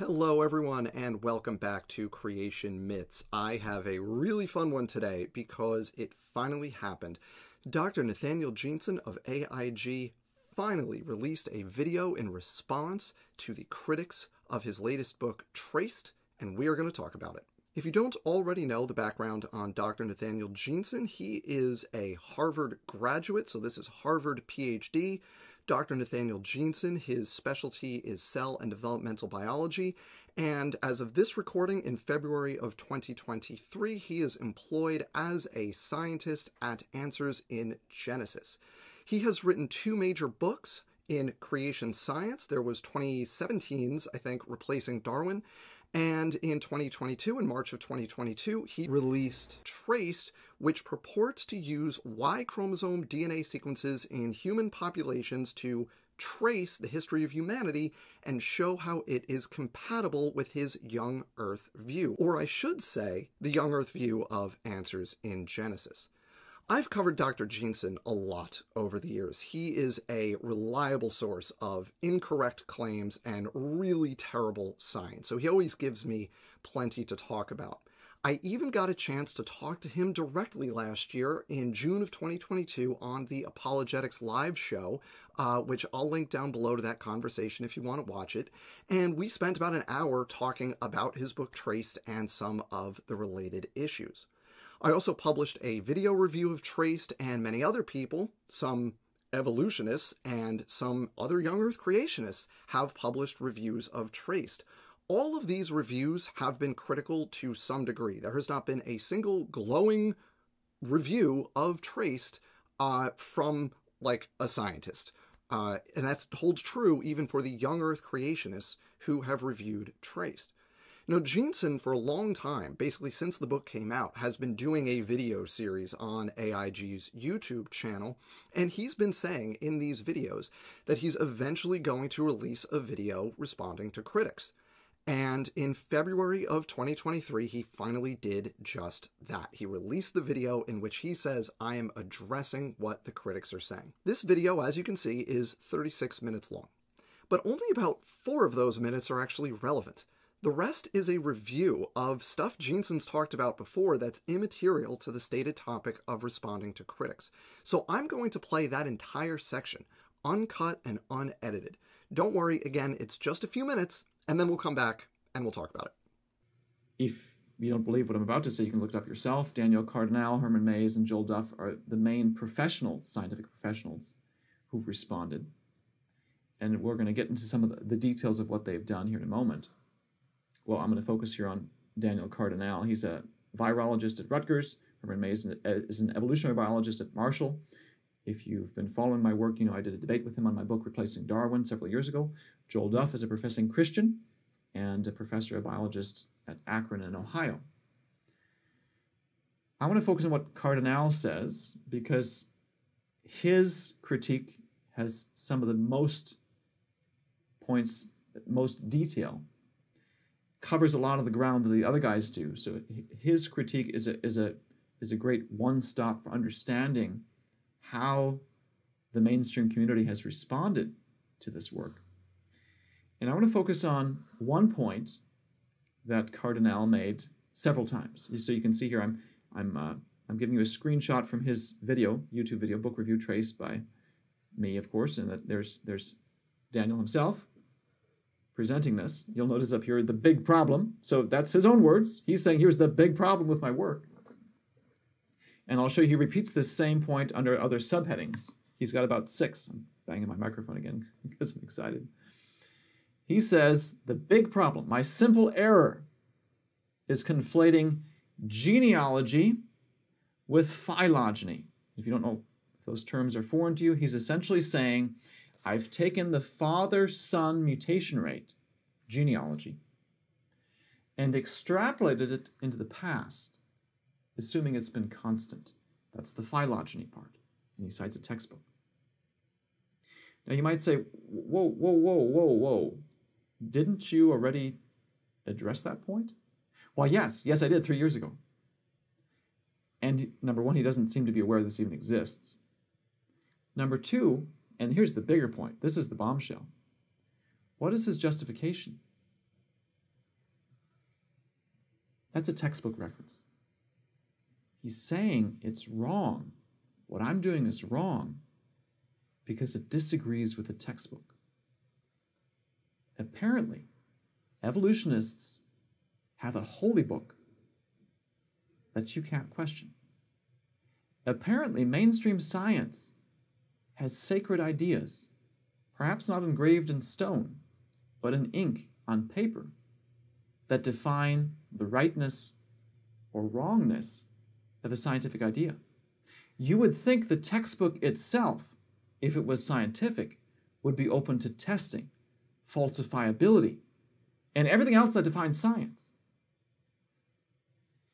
Hello everyone and welcome back to Creation Myths. I have a really fun one today because it finally happened. Dr. Nathaniel Jeanson of AIG finally released a video in response to the critics of his latest book, Traced, and we are going to talk about it. If you don't already know the background on Dr. Nathaniel Jeanson, he is a Harvard graduate, so this is Harvard PhD. Dr. Nathaniel Jeanson, his specialty is cell and developmental biology, and as of this recording in February of 2023, he is employed as a scientist at Answers in Genesis. He has written two major books in creation science. There was 2017's, I think, Replacing Darwin, and in 2022, in March of 2022, he released Traced, which purports to use Y chromosome DNA sequences in human populations to trace the history of humanity and show how it is compatible with his young Earth view, or I should say, the young Earth view of Answers in Genesis. I've covered Dr. Jeanson a lot over the years. He is a reliable source of incorrect claims and really terrible science, so he always gives me plenty to talk about. I even got a chance to talk to him directly last year in June of 2022 on the Apologetics Live show, which I'll link down below to that conversation if you want to watch it. And we spent about an hour talking about his book Traced and some of the related issues. I also published a video review of Traced and many other people, some evolutionists and some other young Earth creationists, have published reviews of Traced. All of these reviews have been critical to some degree. There has not been a single glowing review of Traced from, like, a scientist. And that holds true even for the young Earth creationists who have reviewed Traced. Now, Jeanson, for a long time, basically since the book came out, has been doing a video series on AIG's YouTube channel, and he's been saying in these videos that he's eventually going to release a video responding to critics. And in February of 2023, he finally did just that. He released the video in which he says, "I am addressing what the critics are saying." This video, as you can see, is 36 minutes long, but only about 4 of those minutes are actually relevant. The rest is a review of stuff Jeanson's talked about before that's immaterial to the stated topic of responding to critics. So I'm going to play that entire section, uncut and unedited. Don't worry, again, it's just a few minutes, and then we'll come back and we'll talk about it. If you don't believe what I'm about to say, you can look it up yourself. Daniel Cardinal, Herman Mays, and Joel Duff are the main professionals, scientific professionals, who've responded. And we're going to get into some of the details of what they've done here in a moment. Well, I'm going to focus here on Daniel Cardinal. He's a virologist at Rutgers. Herman Mays is an evolutionary biologist at Marshall. If you've been following my work, you know I did a debate with him on my book, Replacing Darwin, several years ago. Joel Duff is a professing Christian and a professor of biologist at Akron in Ohio. I want to focus on what Cardinal says because his critique has some of the most points, most detail, covers a lot of the ground that the other guys do. So his critique is a great one-stop for understanding how the mainstream community has responded to this work. And I want to focus on one point that Cardinal made several times. So you can see here, I'm giving you a screenshot from his video, YouTube video, book review traced by me, of course, and that there's Daniel himself presenting this. You'll notice up here the big problem. So that's his own words. He's saying, here's the big problem with my work. And I'll show you he repeats this same point under other subheadings. He's got about 6. I'm banging my microphone again because I'm excited. He says, the big problem, my simple error, is conflating genealogy with phylogeny. If you don't know if those terms are foreign to you, he's essentially saying, I've taken the father-son mutation rate, genealogy, and extrapolated it into the past, assuming it's been constant. That's the phylogeny part. And he cites a textbook. Now you might say, whoa, whoa, whoa, whoa, whoa. Didn't you already address that point? Well, yes, I did 3 years ago. And number one, he doesn't seem to be aware this even exists. Number two, and here's the bigger point. This is the bombshell. What is his justification? That's a textbook reference. He's saying it's wrong. What I'm doing is wrong because it disagrees with the textbook. Apparently, evolutionists have a holy book that you can't question. Apparently, mainstream science has sacred ideas, perhaps not engraved in stone, but in ink on paper, that define the rightness or wrongness of a scientific idea. You would think the textbook itself, if it was scientific, would be open to testing, falsifiability, and everything else that defines science.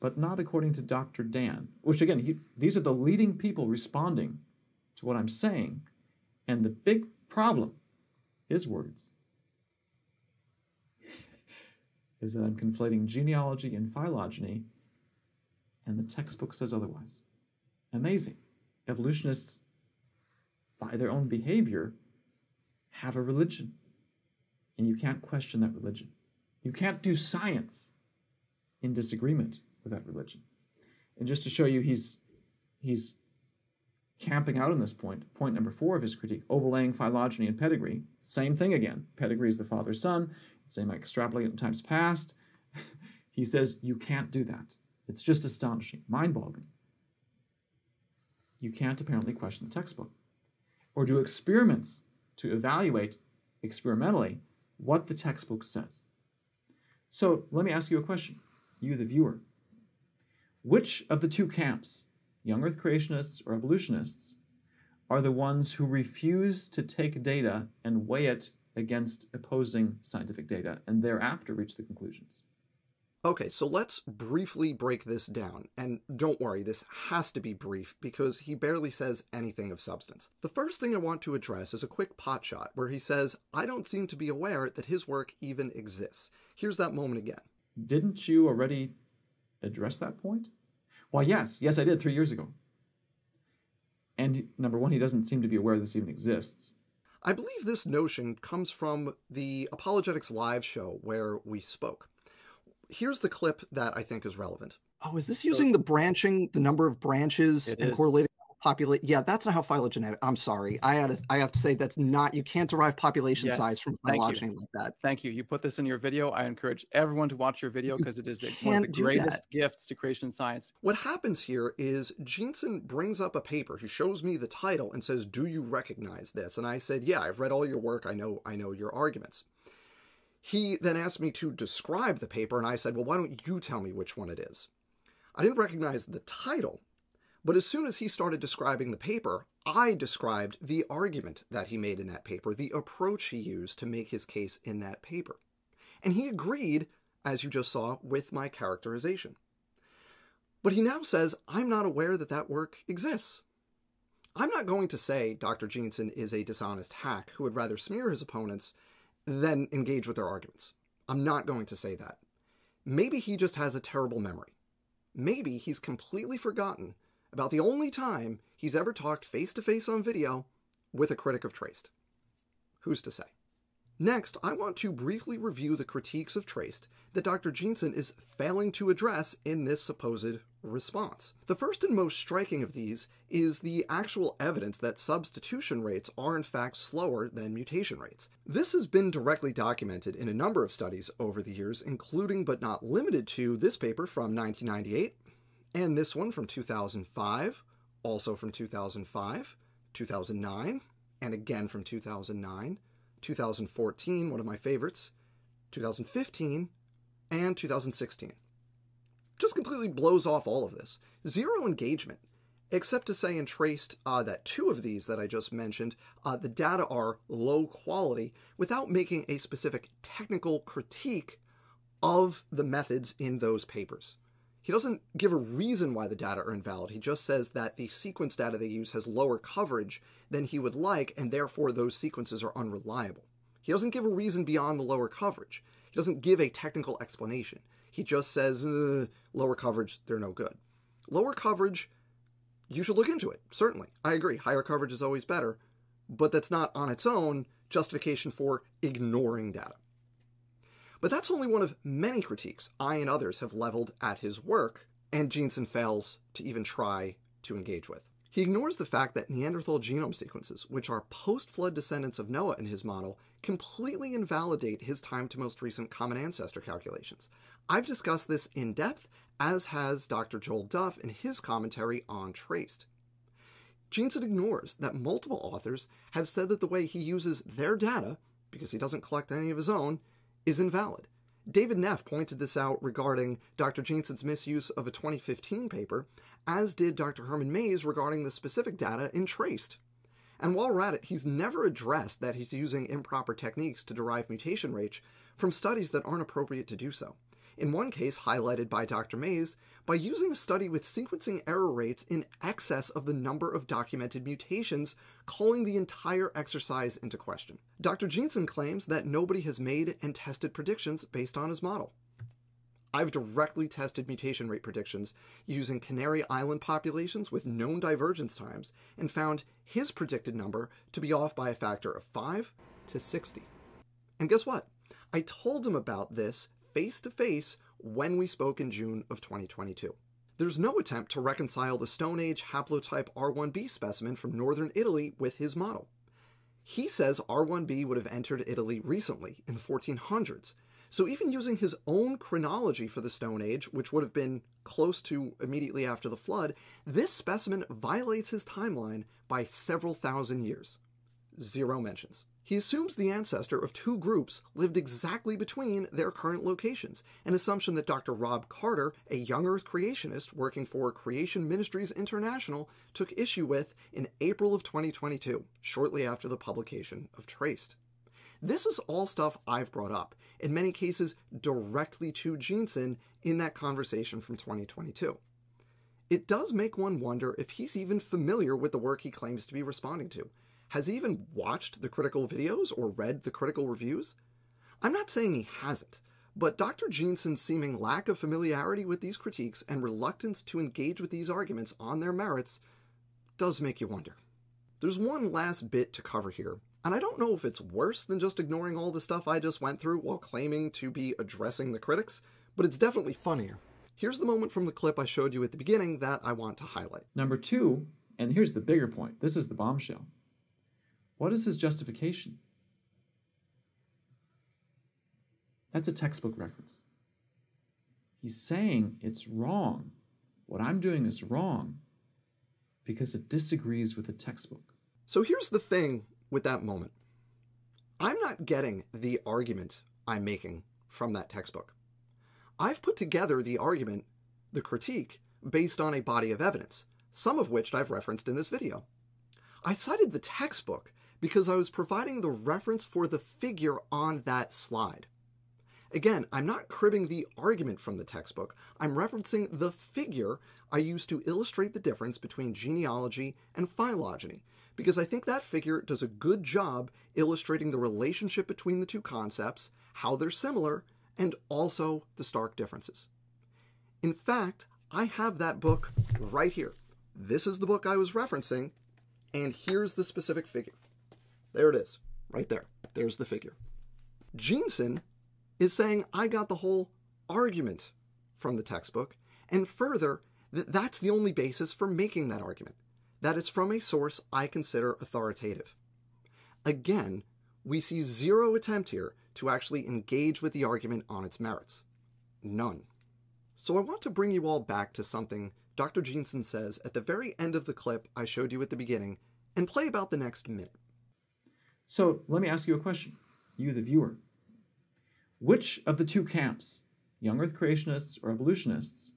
But not according to Dr. Dan, which again, these are the leading people responding to what I'm saying, and the big problem, his words, is that I'm conflating genealogy and phylogeny, and the textbook says otherwise. Amazing. Evolutionists, by their own behavior, have a religion, and you can't question that religion. You can't do science in disagreement with that religion. And just to show you, he's camping out on this point number 4 of his critique, overlaying phylogeny and pedigree. Same thing again. Pedigree is the father's son. Same, I extrapolate in times past. He says, you can't do that. It's just astonishing, mind-boggling. You can't apparently question the textbook or do experiments to evaluate experimentally what the textbook says. So let me ask you a question, you the viewer. Which of the two camps, young earth creationists or evolutionists, are the ones who refuse to take data and weigh it against opposing scientific data and thereafter reach the conclusions? Okay, so let's briefly break this down. And don't worry, this has to be brief because he barely says anything of substance. The first thing I want to address is a quick potshot where he says, I don't seem to be aware that his work even exists. Here's that moment again. Didn't you already address that point? Well, yes, I did 3 years ago. And number one, he doesn't seem to be aware this even exists. I believe this notion comes from the Apologetics Live show where we spoke. Here's the clip that I think is relevant. Oh, is this using the branching, the number of branches and correlating population? Yeah, that's not how phylogenetic, I'm sorry. I have to say that's not, you can't derive population size from phylogeny like that. Thank you. You put this in your video. I encourage everyone to watch your video because it is one of the greatest gifts to creation science. What happens here is Jeanson brings up a paper. He shows me the title and says, do you recognize this? And I said, yeah, I've read all your work. I know your arguments. He then asked me to describe the paper, and I said, well, why don't you tell me which one it is? I didn't recognize the title, but as soon as he started describing the paper, I described the argument that he made in that paper, the approach he used to make his case in that paper. And he agreed, as you just saw, with my characterization. But he now says, I'm not aware that that work exists. I'm not going to say Dr. Jeanson is a dishonest hack who would rather smear his opponents then engage with their arguments. I'm not going to say that. Maybe he just has a terrible memory. Maybe he's completely forgotten about the only time he's ever talked face-to-face on video with a critic of Traced. Who's to say? Next, I want to briefly review the critiques of Traced that Dr. Jeanson is failing to address in this supposed response. The first and most striking of these is the actual evidence that substitution rates are in fact slower than mutation rates. This has been directly documented in a number of studies over the years, including but not limited to this paper from 1998, and this one from 2005, also from 2005, 2009, and again from 2009, 2014, one of my favorites, 2015, and 2016. Just completely blows off all of this. Zero engagement, except to say in Traced that two of these that I just mentioned, the data are low quality without making a specific technical critique of the methods in those papers. He doesn't give a reason why the data are invalid. He just says that the sequence data they use has lower coverage than he would like, and therefore those sequences are unreliable. He doesn't give a reason beyond the lower coverage. He doesn't give a technical explanation. He just says, lower coverage, they're no good. Lower coverage, you should look into it, certainly. I agree, higher coverage is always better, but that's not on its own justification for ignoring data. But that's only one of many critiques I and others have leveled at his work, and Jeanson fails to even try to engage with. He ignores the fact that Neanderthal genome sequences, which are post-flood descendants of Noah in his model, completely invalidate his time-to-most-recent common ancestor calculations. I've discussed this in depth, as has Dr. Joel Duff in his commentary on Traced. Jeanson ignores that multiple authors have said that the way he uses their data, because he doesn't collect any of his own, is invalid. David Neff pointed this out regarding Dr. Jeanson's misuse of a 2015 paper, as did Dr. Herman Mays regarding the specific data in Traced. And while we're at it, he's never addressed that he's using improper techniques to derive mutation rates from studies that aren't appropriate to do so. In one case, highlighted by Dr. Mays, by using a study with sequencing error rates in excess of the number of documented mutations, calling the entire exercise into question. Dr. Jeanson claims that nobody has made and tested predictions based on his model. I've directly tested mutation rate predictions using Canary Island populations with known divergence times and found his predicted number to be off by a factor of 5 to 60. And guess what? I told him about this face-to-face when we spoke in June of 2022. There's no attempt to reconcile the Stone Age haplotype R1b specimen from northern Italy with his model. He says R1b would have entered Italy recently, in the 1400s, so even using his own chronology for the Stone Age, which would have been close to immediately after the flood, this specimen violates his timeline by several thousand years. Zero mentions. He assumes the ancestor of two groups lived exactly between their current locations, an assumption that Dr. Rob Carter, a young Earth creationist working for Creation Ministries International, took issue with in April of 2022, shortly after the publication of Traced. This is all stuff I've brought up, in many cases directly to Jeanson in that conversation from 2022. It does make one wonder if he's even familiar with the work he claims to be responding to. Has he even watched the critical videos or read the critical reviews? I'm not saying he hasn't, but Dr. Jeanson's seeming lack of familiarity with these critiques and reluctance to engage with these arguments on their merits does make you wonder. There's one last bit to cover here, and I don't know if it's worse than just ignoring all the stuff I just went through while claiming to be addressing the critics, but it's definitely funnier. Here's the moment from the clip I showed you at the beginning that I want to highlight. Number 2, and here's the bigger point, this is the bombshell. What is his justification? That's a textbook reference. He's saying it's wrong. What I'm doing is wrong because it disagrees with the textbook. So here's the thing with that moment. I'm not getting the argument I'm making from that textbook. I've put together the argument, the critique, based on a body of evidence, some of which I've referenced in this video. I cited the textbook because I was providing the reference for the figure on that slide. Again, I'm not cribbing the argument from the textbook. I'm referencing the figure I used to illustrate the difference between genealogy and phylogeny, because I think that figure does a good job illustrating the relationship between the two concepts, how they're similar, and also the stark differences. In fact, I have that book right here. This is the book I was referencing, and here's the specific figure. There it is, right there. There's the figure. Jeanson is saying I got the whole argument from the textbook, and further, that that's the only basis for making that argument, that it's from a source I consider authoritative. Again, we see zero attempt here to actually engage with the argument on its merits. None. So I want to bring you all back to something Dr. Jeanson says at the very end of the clip I showed you at the beginning, and play about the next minute. So let me ask you a question, you the viewer. Which of the two camps, young Earth creationists or evolutionists,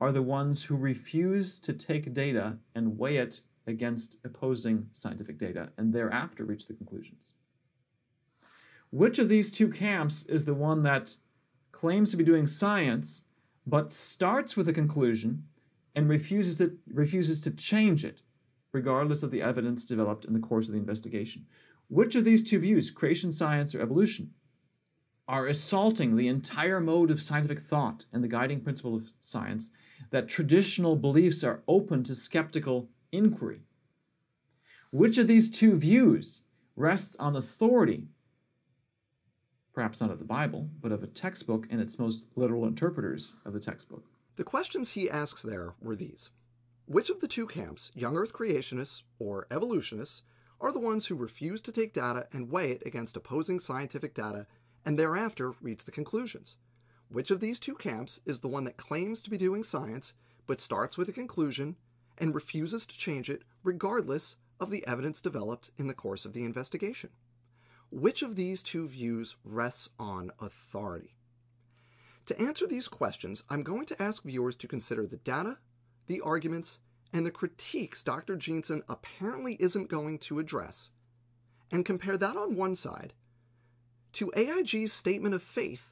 are the ones who refuse to take data and weigh it against opposing scientific data and thereafter reach the conclusions? Which of these two camps is the one that claims to be doing science but starts with a conclusion and refuses to change it, regardless of the evidence developed in the course of the investigation? Which of these two views, creation science or evolution, are assaulting the entire mode of scientific thought and the guiding principle of science that traditional beliefs are open to skeptical inquiry? Which of these two views rests on authority, perhaps not of the Bible, but of a textbook and its most literal interpreters of the textbook. The questions he asks there were these. Which of the two camps, young earth creationists or evolutionists, are the ones who refuse to take data and weigh it against opposing scientific data and thereafter reach the conclusions? Which of these two camps is the one that claims to be doing science but starts with a conclusion and refuses to change it regardless of the evidence developed in the course of the investigation? Which of these two views rests on authority? To answer these questions, I'm going to ask viewers to consider the data, the arguments, and the critiques Dr. Jeanson apparently isn't going to address, and compare that on one side to AIG's statement of faith,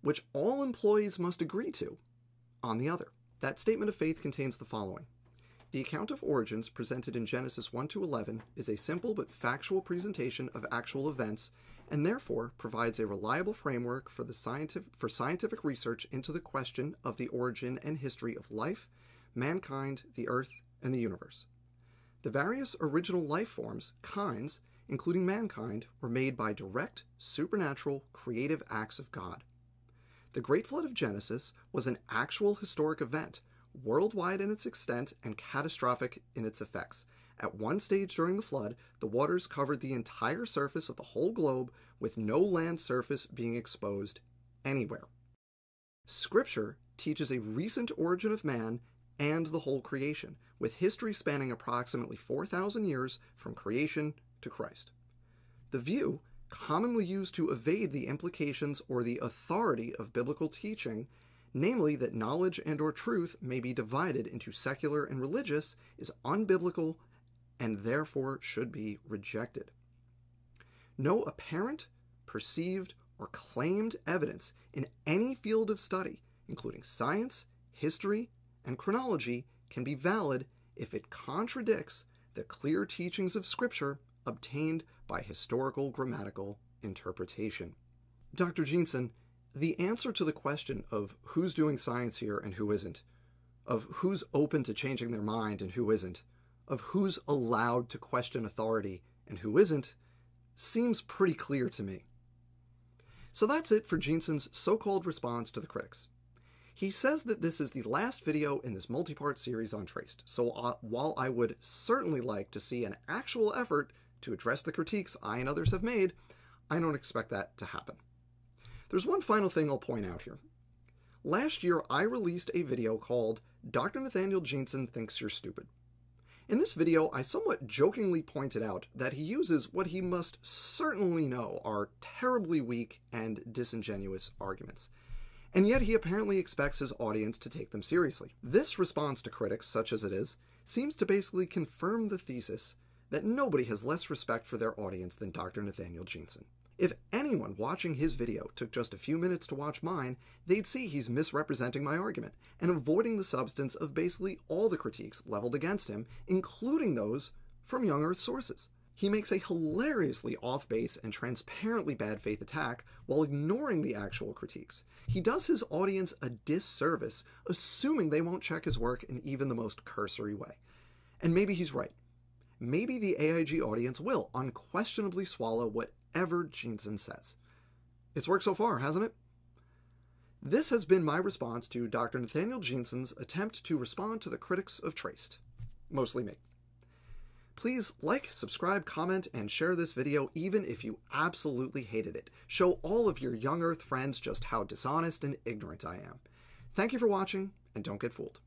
which all employees must agree to, on the other. That statement of faith contains the following. The account of origins presented in Genesis 1 to 11 is a simple but factual presentation of actual events and therefore provides a reliable framework for scientific research into the question of the origin and history of life, mankind, the earth, and the universe. The various original life forms, kinds, including mankind, were made by direct, supernatural, creative acts of God. The Great Flood of Genesis was an actual historic event, worldwide in its extent and catastrophic in its effects. At one stage during the flood, the waters covered the entire surface of the whole globe, with no land surface being exposed anywhere. Scripture teaches a recent origin of man and the whole creation, with history spanning approximately 4,000 years from creation to Christ. The view, commonly used to evade the implications or the authority of biblical teaching, namely that knowledge and or truth may be divided into secular and religious, is unbiblical and therefore should be rejected. No apparent, perceived, or claimed evidence in any field of study, including science, history, and chronology, can be valid if it contradicts the clear teachings of Scripture obtained by historical grammatical interpretation. Dr. Jeanson, the answer to the question of who's doing science here and who isn't, of who's open to changing their mind and who isn't, of who's allowed to question authority and who isn't, seems pretty clear to me. So that's it for Jeanson's so-called response to the critics. He says that this is the last video in this multi-part series on Traced, so while I would certainly like to see an actual effort to address the critiques I and others have made, I don't expect that to happen. There's one final thing I'll point out here. Last year, I released a video called Dr. Nathaniel Jeanson Thinks You're Stupid. In this video, I somewhat jokingly pointed out that he uses what he must certainly know are terribly weak and disingenuous arguments. And yet he apparently expects his audience to take them seriously. This response to critics, such as it is, seems to basically confirm the thesis that nobody has less respect for their audience than Dr. Nathaniel Jeanson. If anyone watching his video took just a few minutes to watch mine, they'd see he's misrepresenting my argument and avoiding the substance of basically all the critiques leveled against him, including those from young earth sources. He makes a hilariously off-base and transparently bad faith attack while ignoring the actual critiques. He does his audience a disservice, assuming they won't check his work in even the most cursory way. And maybe he's right. Maybe the AIG audience will unquestionably swallow whatever Jeanson says. It's worked so far, hasn't it? This has been my response to Dr. Nathaniel Jeanson's attempt to respond to the critics of Traced, mostly me. Please like, subscribe, comment, and share this video even if you absolutely hated it. Show all of your young earth friends just how dishonest and ignorant I am. Thank you for watching, and don't get fooled.